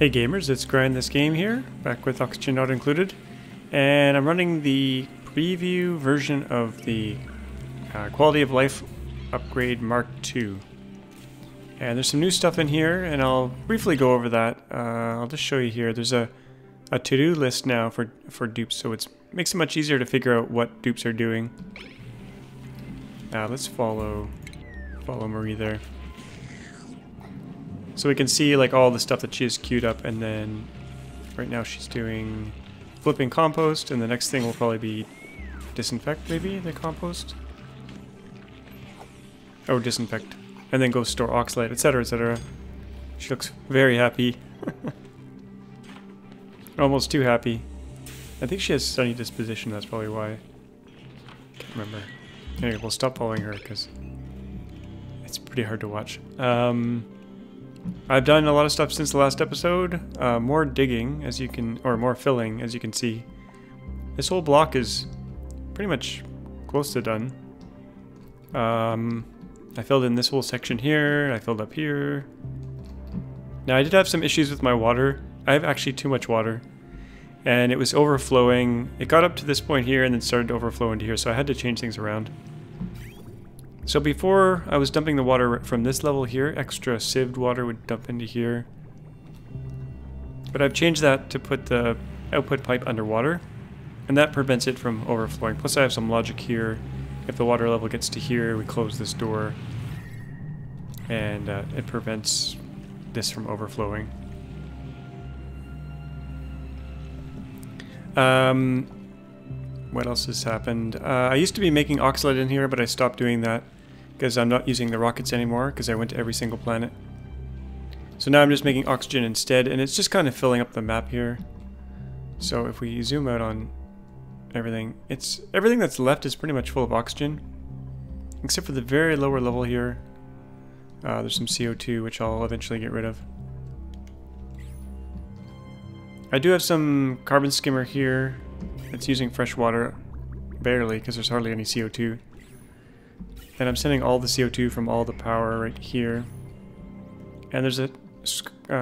Hey gamers, it's Grind This Game here, back with Oxygen Not Included, and I'm running the preview version of the Quality of Life Upgrade Mark II. And there's some new stuff in here, and I'll briefly go over that. I'll just show you here. There's a to-do list now for dupes, so it makes it much easier to figure out what dupes are doing. Let's follow Marie there. So we can see like all the stuff that she has queued up, and then right now she's doing flipping compost, and the next thing will probably be disinfect, maybe, the compost? Or disinfect. And then go store oxalate, etc, etc. She looks very happy. Almost too happy. I think she has sunny disposition, that's probably why. Can't remember. Anyway, we'll stop following her because it's pretty hard to watch. I've done a lot of stuff since the last episode. More digging, as you can, or more filling, as you can see. This whole block is pretty much close to done. I filled in this whole section here. I filled up here. Now, I did have some issues with my water. I have actually too much water, and it was overflowing. It got up to this point here and then started to overflow into here, so I had to change things around. So before, I was dumping the water from this level here. Extra sieved water would dump into here. But I've changed that to put the output pipe underwater, and that prevents it from overflowing. Plus I have some logic here. If the water level gets to here, we close this door, and it prevents this from overflowing. What else has happened? I used to be making oxalate in here, but I stopped doing that, because I'm not using the rockets anymore, because I went to every single planet. So now I'm just making oxygen instead, and it's just kind of filling up the map here. So if we zoom out on everything, everything that's left is pretty much full of oxygen, except for the very lower level here. There's some CO2, which I'll eventually get rid of. I do have some carbon skimmer here. It's using fresh water, barely, because there's hardly any CO2. And I'm sending all the CO2 from all the power right here. And there's a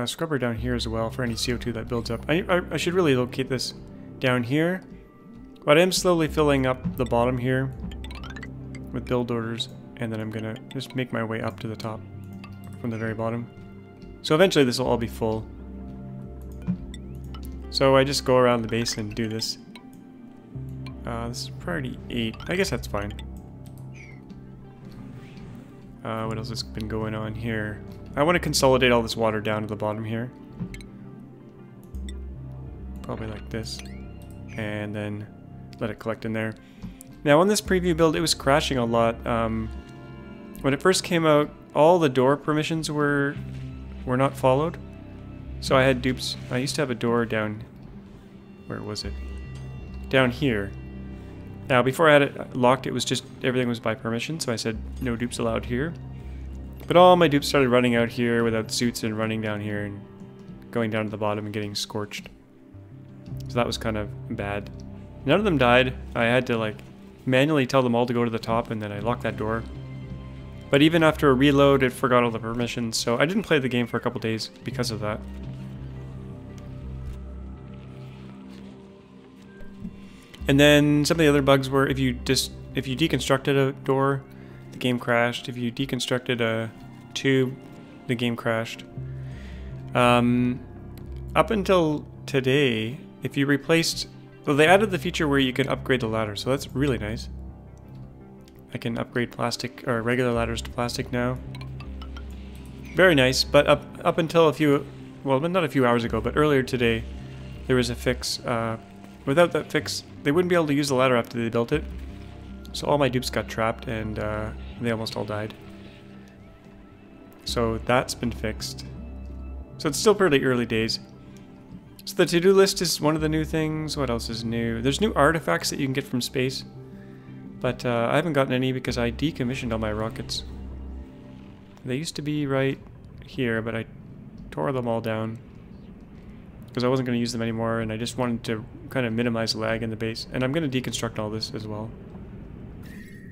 scrubber down here as well for any CO2 that builds up. I should really locate this down here. But I am slowly filling up the bottom here with build orders. And then I'm going to just make my way up to the top from the very bottom. So eventually this will all be full. So I just go around the base and do this. This is priority 8. I guess that's fine. What else has been going on here? I want to consolidate all this water down to the bottom here. Probably like this. And then let it collect in there. Now on this preview build, it was crashing a lot. When it first came out, all the door permissions were not followed. So I had dupes. I used to have a door down... Where was it? Down here. Now, before I had it locked, it was just everything was by permission, so I said no dupes allowed here. But all my dupes started running out here without suits and running down here and going down to the bottom and getting scorched. So that was kind of bad. None of them died. I had to like manually tell them all to go to the top, and then I locked that door. But even after a reload, it forgot all the permissions, so I didn't play the game for a couple days because of that. And then some of the other bugs were if you deconstructed a door, the game crashed. If you deconstructed a tube, the game crashed. Up until today, if you replaced... Well, they added the feature where you can upgrade the ladder, so that's really nice. I can upgrade plastic or regular ladders to plastic now. Very nice, but up until a few... Well, not a few hours ago, but earlier today, there was a fix. Without that fix, they wouldn't be able to use the ladder after they built it. So all my dupes got trapped, and they almost all died. So that's been fixed. So it's still pretty early days. So the to-do list is one of the new things. What else is new? There's new artifacts that you can get from space. But I haven't gotten any because I decommissioned all my rockets. They used to be right here, but I tore them all down, because I wasn't going to use them anymore, and I just wanted to kind of minimize lag in the base. And I'm going to deconstruct all this as well,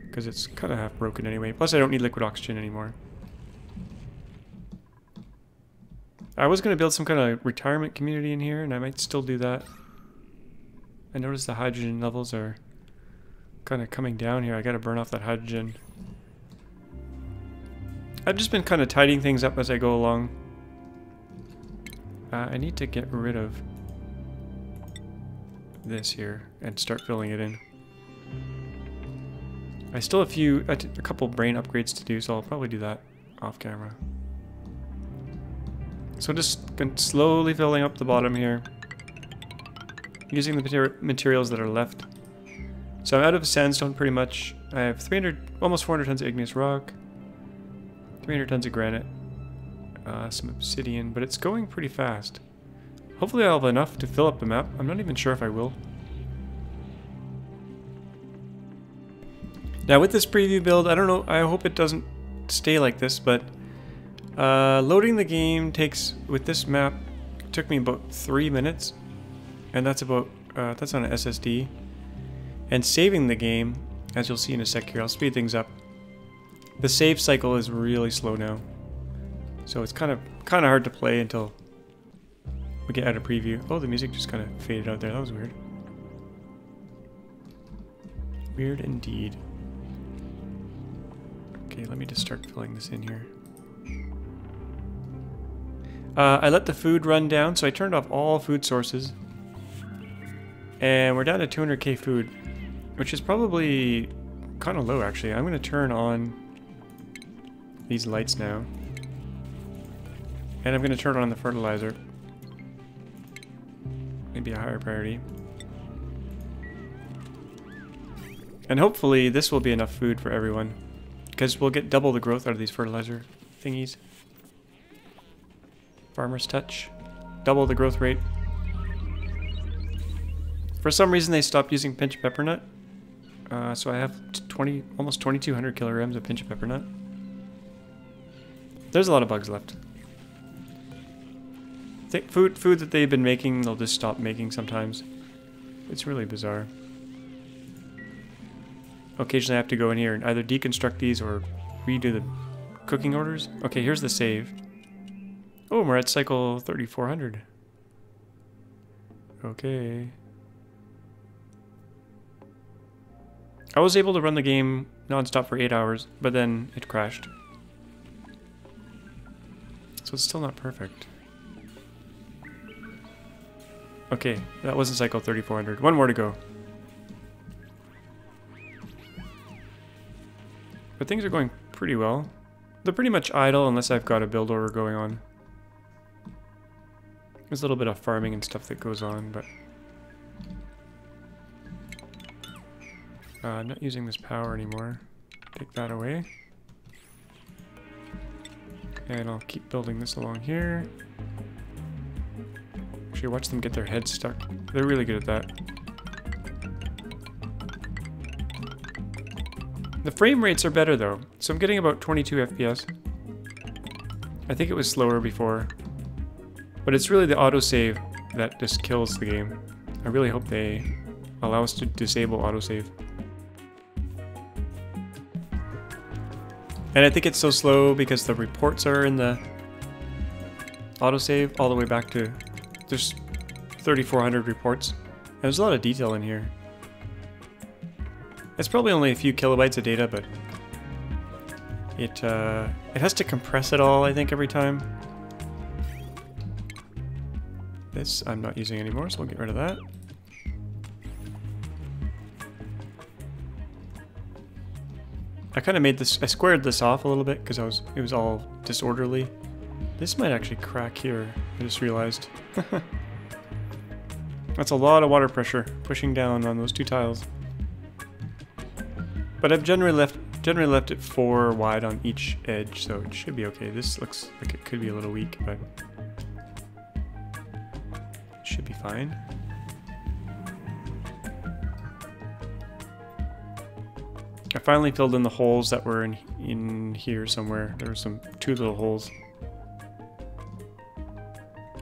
because it's kind of half broken anyway. Plus I don't need liquid oxygen anymore. I was going to build some kind of retirement community in here, and I might still do that. I noticed the hydrogen levels are kind of coming down here. I got to burn off that hydrogen. I've just been kind of tidying things up as I go along. I need to get rid of this here and start filling it in. I still have a couple brain upgrades to do, so I'll probably do that off camera. So just slowly filling up the bottom here, using the materials that are left. So I'm out of sandstone pretty much. I have 300, almost 400 tons of igneous rock, 300 tons of granite, some obsidian, but it's going pretty fast. Hopefully I'll have enough to fill up the map. I'm not even sure if I will. Now with this preview build, I don't know, I hope it doesn't stay like this, but loading the game takes, with this map, took me about 3 minutes, and that's about, that's on an SSD. And saving the game, as you'll see in a sec here, I'll speed things up. The save cycle is really slow now, so it's kind of hard to play until we get out of preview. Oh, the music just kind of faded out there. That was weird. Weird indeed. Okay, let me just start filling this in here. I let the food run down, so I turned off all food sources. And we're down to 200k food, which is probably kind of low, actually. I'm going to turn on these lights now. And I'm going to turn on the fertilizer. Maybe a higher priority. And hopefully this will be enough food for everyone, because we'll get double the growth out of these fertilizer thingies. Farmer's Touch. Double the growth rate. For some reason they stopped using pinch peppernut. So I have almost 2200 kilograms of pinch peppernut. There's a lot of bugs left. Food that they've been making, they'll just stop making sometimes. It's really bizarre. Occasionally I have to go in here and either deconstruct these or redo the cooking orders. Okay, here's the save. Oh, we're at cycle 3400. Okay. I was able to run the game non-stop for 8 hours, but then it crashed. So it's still not perfect. Okay, that wasn't cycle 3400. One more to go. But things are going pretty well. They're pretty much idle unless I've got a build order going on. There's a little bit of farming and stuff that goes on, but I'm not using this power anymore. Take that away. And I'll keep building this along here. Actually, watch them get their heads stuck. They're really good at that. The frame rates are better though. So I'm getting about 22 FPS. I think it was slower before. But it's really the autosave that just kills the game. I really hope they allow us to disable autosave. And I think it's so slow because the reports are in the autosave all the way back to, there's 3,400 reports. And there's a lot of detail in here. It's probably only a few kilobytes of data, but it has to compress it all, I think, every time. This I'm not using anymore, so we'll get rid of that. I kind of made this, I squared this off a little bit because it was all disorderly. This might actually crack here, I just realized. That's a lot of water pressure pushing down on those two tiles. But I've generally left it 4 wide on each edge, so it should be okay. This looks like it could be a little weak, but should be fine. I finally filled in the holes that were in here somewhere. There were two little holes.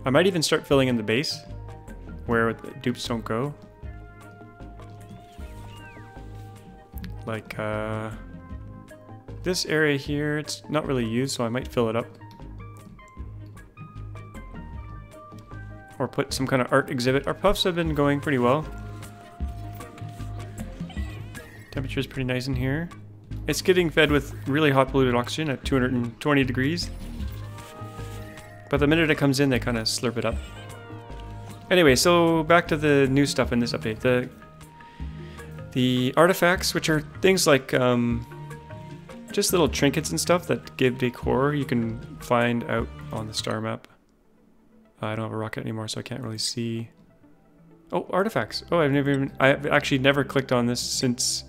I might even start filling in the base where the dupes don't go. Like this area here, it's not really used, so I might fill it up. or put some kind of art exhibit. Our puffs have been going pretty well. Temperature is pretty nice in here. It's getting fed with really hot polluted oxygen at 220 degrees. But the minute it comes in, they kind of slurp it up. Anyway, so back to the new stuff in this update. The artifacts, which are things like just little trinkets and stuff that give decor, you can find out on the star map. I don't have a rocket anymore, so I can't really see. Oh, artifacts. Oh, I've actually never clicked on this since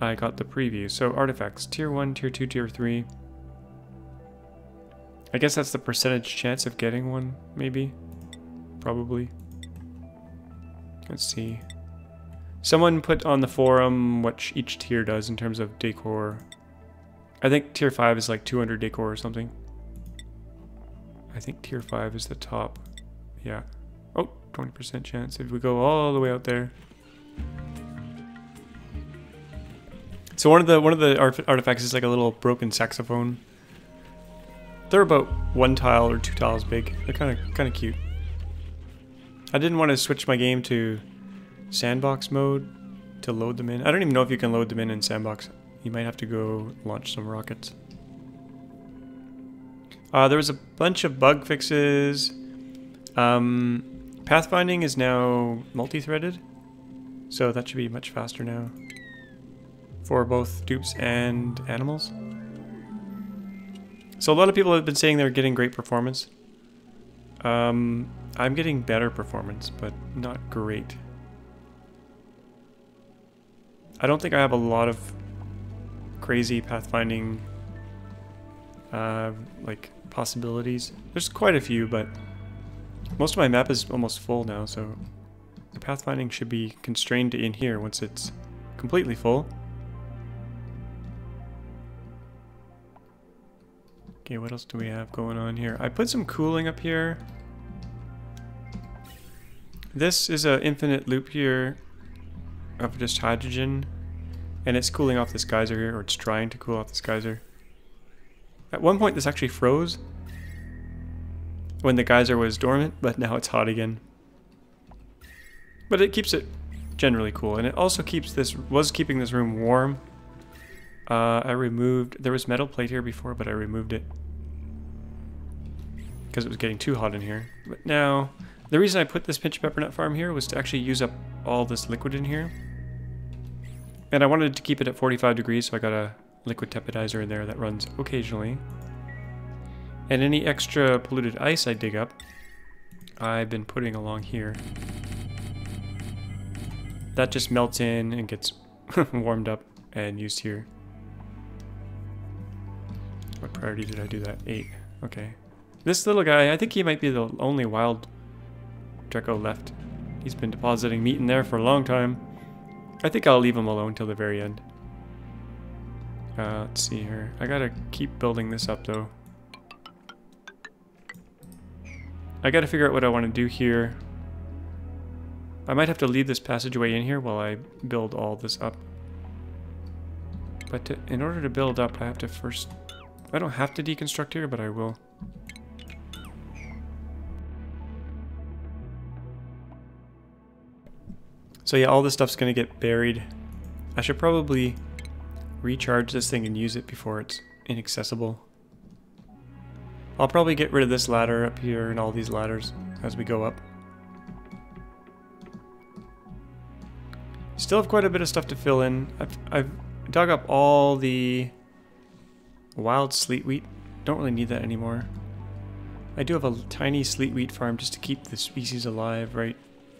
I got the preview. So artifacts, tier 1, tier 2, tier 3. I guess that's the percentage chance of getting one, maybe. Probably. Let's see. Someone put on the forum what each tier does in terms of decor. I think tier 5 is like 200 decor or something. I think tier 5 is the top. Yeah. Oh, 20% chance if we go all the way out there. So one of the artifacts is like a little broken saxophone. They're about one tile or two tiles big. They're kind of cute. I didn't want to switch my game to sandbox mode to load them in. I don't even know if you can load them in sandbox. You might have to go launch some rockets. There was a bunch of bug fixes. Pathfinding is now multi-threaded, so that should be much faster now for both dupes and animals. So a lot of people have been saying they're getting great performance. I'm getting better performance, but not great. I don't think I have a lot of crazy pathfinding like possibilities. There's quite a few, but most of my map is almost full now, so the pathfinding should be constrained to in here once it's completely full. Okay, what else do we have going on here? I put some cooling up here. This is an infinite loop here of just hydrogen, and it's cooling off this geyser here, or it's trying to cool off this geyser. At one point this actually froze when the geyser was dormant, but now it's hot again. But it keeps it generally cool, and it also keeps this, was keeping this room warm. I removed, there was metal plate here before, but I removed it because it was getting too hot in here. But now, the reason I put this pinch peppernut farm here was to actually use up all this liquid in here. And I wanted to keep it at 45 degrees, so I got a liquid tepidizer in there that runs occasionally. And any extra polluted ice I dig up, I've been putting along here. That just melts in and gets warmed up and used here. What priority did I do that? 8. Okay. This little guy, I think he might be the only wild Draco left. He's been depositing meat in there for a long time. I think I'll leave him alone till the very end. Let's see here. I gotta keep building this up though. I gotta figure out what I want to do here. I might have to leave this passageway in here while I build all this up. But in order to build up, I have to first... I don't have to deconstruct here, but I will. So yeah, all this stuff's going to get buried. I should probably recharge this thing and use it before it's inaccessible. I'll probably get rid of this ladder up here and all these ladders as we go up. Still have quite a bit of stuff to fill in. I've dug up all the wild sleet wheat. Don't really need that anymore. I do have a tiny sleet wheat farm just to keep the species alive right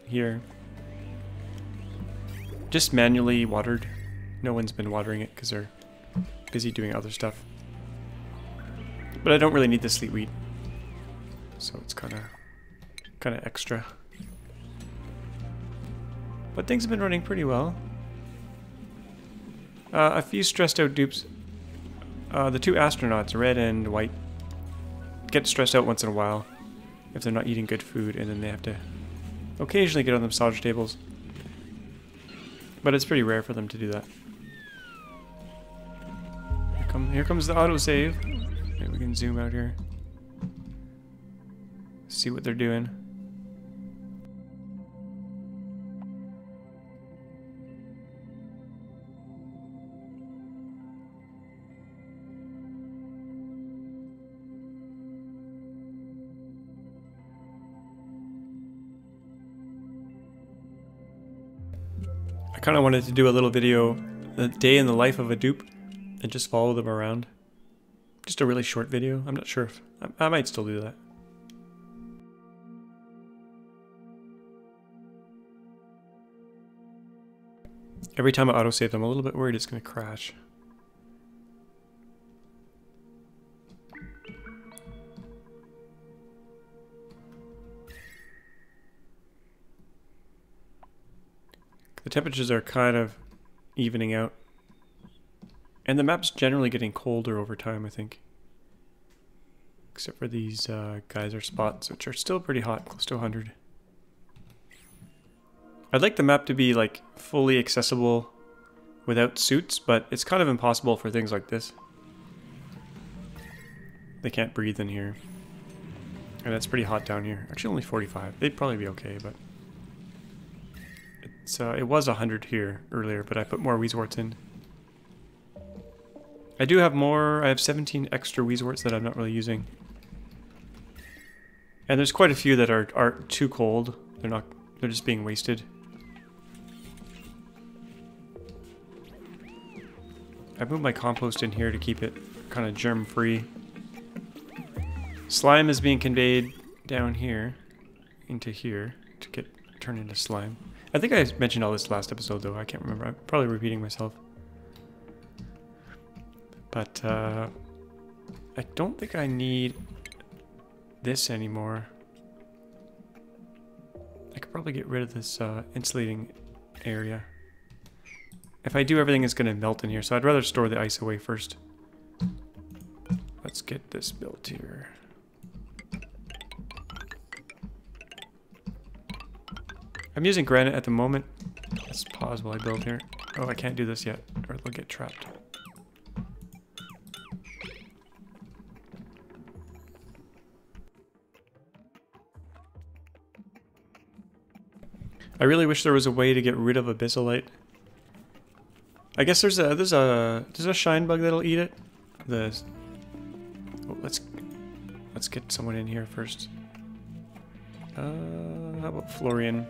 here. Just manually watered. No one's been watering it because they're busy doing other stuff. But I don't really need the sleet wheat, so it's kind of extra. But things have been running pretty well. A few stressed out dupes. The two astronauts, red and white, get stressed out once in a while if they're not eating good food, and then they have to occasionally get on the massage tables. But it's pretty rare for them to do that. Here comes the autosave. Okay, we can zoom out here. See what they're doing. I kind of wanted to do a little video, a day in the life of a dupe, and just follow them around. Just a really short video. I'm not sure if I might still do that. Every time I autosave, I'm a little bit worried it's going to crash. The temperatures are kind of evening out. And the map's generally getting colder over time, I think. Except for these geyser spots, which are still pretty hot, close to 100. I'd like the map to be, like, fully accessible without suits, but it's kind of impossible for things like this. They can't breathe in here. And it's pretty hot down here. Actually, only 45. They'd probably be okay, but... So it was 100 here earlier, but I put more Weezworts in. I do have more, I have 17 extra Weezworts that I'm not really using. And there's quite a few that are too cold. They're just being wasted. I moved my compost in here to keep it kind of germ-free. Slime is being conveyed down here into here to get turned into slime. I think I mentioned all this last episode, though. I can't remember. I'm probably repeating myself. But, I don't think I need this anymore. I could probably get rid of this insulating area. If I do, everything is going to melt in here, so I'd rather store the ice away first. Let's get this built here. I'm using granite at the moment. Let's pause while I build here. Oh, I can't do this yet, or it'll get trapped. I really wish there was a way to get rid of abyssalite. I guess there's a shine bug that'll eat it. Oh, let's get someone in here first. How about Florian?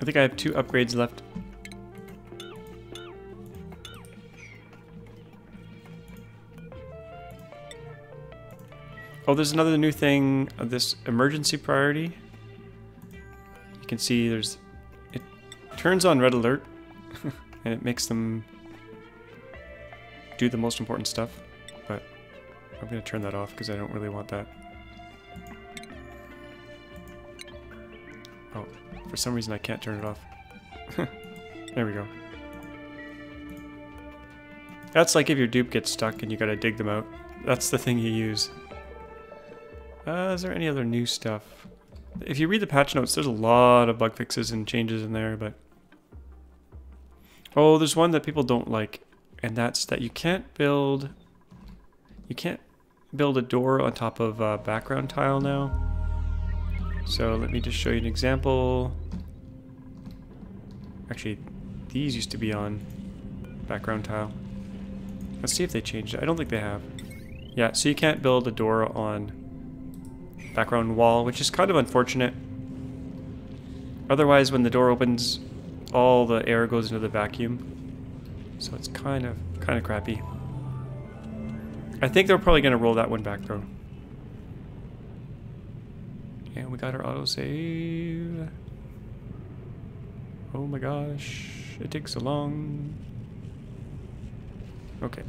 I think I have 2 upgrades left. Oh, there's another new thing, this emergency priority. You can see there's... It turns on red alert, and it makes them do the most important stuff. But I'm going to turn that off because I don't really want that. Oh. For some reason I can't turn it off. There we go. That's like if your dupe gets stuck and you gotta dig them out. That's the thing you use. Is there any other new stuff? If you read the patch notes, there's a lot of bug fixes and changes in there, but... Oh, there's one that people don't like, and that's that you can't build... You can't build a door on top of background tile now. So let me just show you an example. Actually, these used to be on background tile. Let's see if they changed it. I don't think they have. Yeah, so you can't build a door on background wall, which is kind of unfortunate. Otherwise, when the door opens, all the air goes into the vacuum. So it's kind of crappy. I think they're probably going to roll that one back though. And we got our autosave. Oh my gosh, it takes so long. Okay.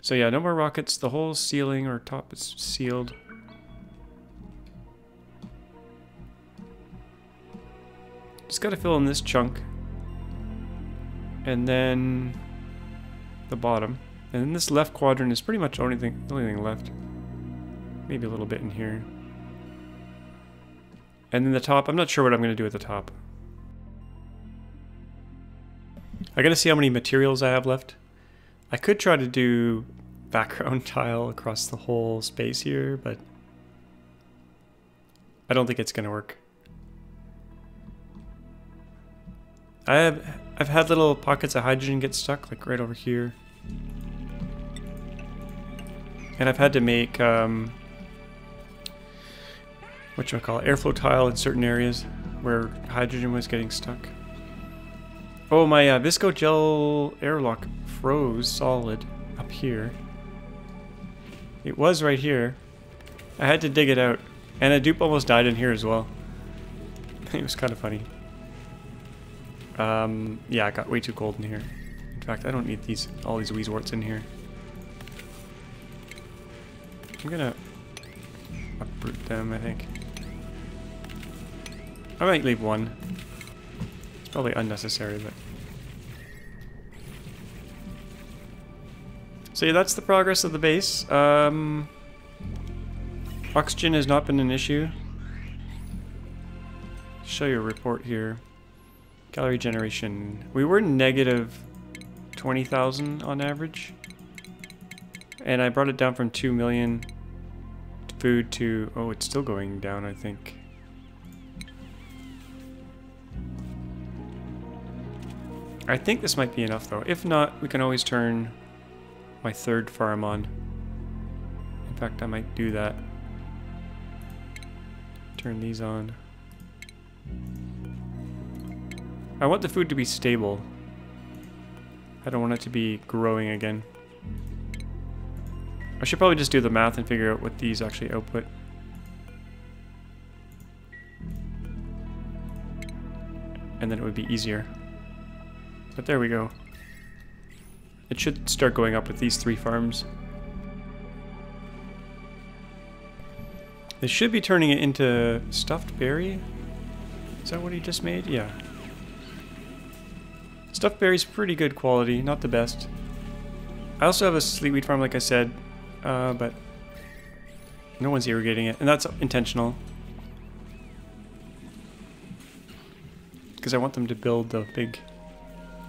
So yeah, no more rockets. The whole ceiling or top is sealed. Just gotta fill in this chunk. And then the bottom. And then this left quadrant is pretty much the only thing left. Maybe a little bit in here. And then the top, I'm not sure what I'm going to do at the top. I gotta see how many materials I have left. I could try to do background tile across the whole space here, but I don't think it's going to work. I've had little pockets of hydrogen get stuck, like right over here. And I've had to make whatchamacallit, airflow tile in certain areas where hydrogen was getting stuck. Oh, my visco gel airlock froze solid up here. It was right here. I had to dig it out. And a dupe almost died in here as well. It was kind of funny. Yeah, it got way too cold in here. In fact, I don't need these, all these Weezworts in here. I'm gonna uproot them, I think. I might leave one. It's probably unnecessary, but... so yeah, that's the progress of the base. Oxygen has not been an issue. Show you a report here. Calorie generation. We were negative 20,000 on average. And I brought it down from 2 million food to... oh, it's still going down, I think. I think this might be enough, though. If not, we can always turn my third farm on. In fact, I might do that. Turn these on. I want the food to be stable. I don't want it to be growing again. I should probably just do the math and figure out what these actually output. And then it would be easier. But there we go. It should start going up with these three farms. They should be turning it into stuffed berry. Is that what he just made? Yeah. Stuffed berry's pretty good quality, not the best. I also have a sleetweed farm, like I said, but no one's irrigating it, and that's intentional. Because I want them to build the big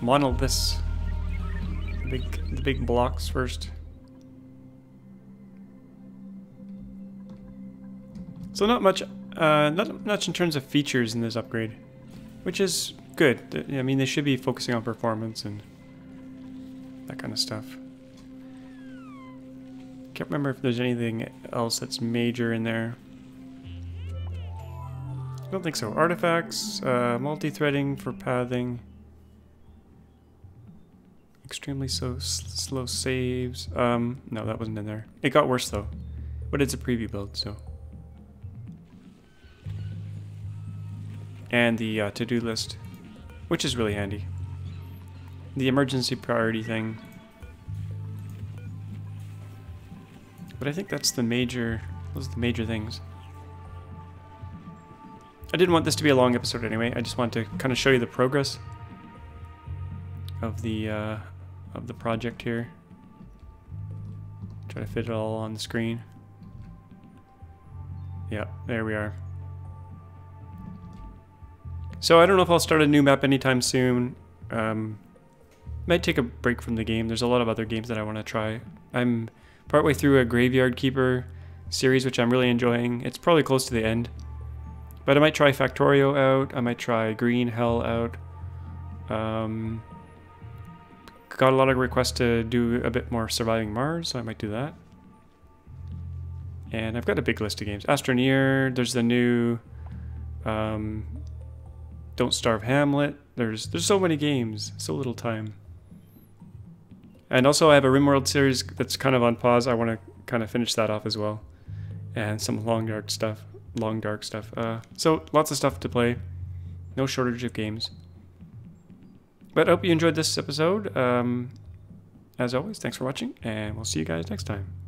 monoliths, the big blocks first. So not much, not much in terms of features in this upgrade, which is good. I mean, they should be focusing on performance and that kind of stuff. Can't remember if there's anything else that's major in there. I don't think so. Artifacts, multi-threading for pathing, extremely slow saves. No, that wasn't in there. It got worse though, but it's a preview build, so. And the to-do list, which is really handy. The emergency priority thing. But I think that's the major, those are the major things. I didn't want this to be a long episode anyway. I just wanted to kind of show you the progress of the project here. Try to fit it all on the screen. Yeah, there we are. So I don't know if I'll start a new map anytime soon. Might take a break from the game. There's a lot of other games that I want to try. I'm partway through a Graveyard Keeper series, which I'm really enjoying. It's probably close to the end. But I might try Factorio out. I might try Green Hell out. Got a lot of requests to do a bit more Surviving Mars, so I might do that. And I've got a big list of games. Astroneer, there's the new... Don't Starve Hamlet. There's so many games, so little time. And also I have a RimWorld series that's kind of on pause. I want to kind of finish that off as well. And some Long Dark stuff. So lots of stuff to play. No shortage of games. But I hope you enjoyed this episode. As always, thanks for watching, and we'll see you guys next time.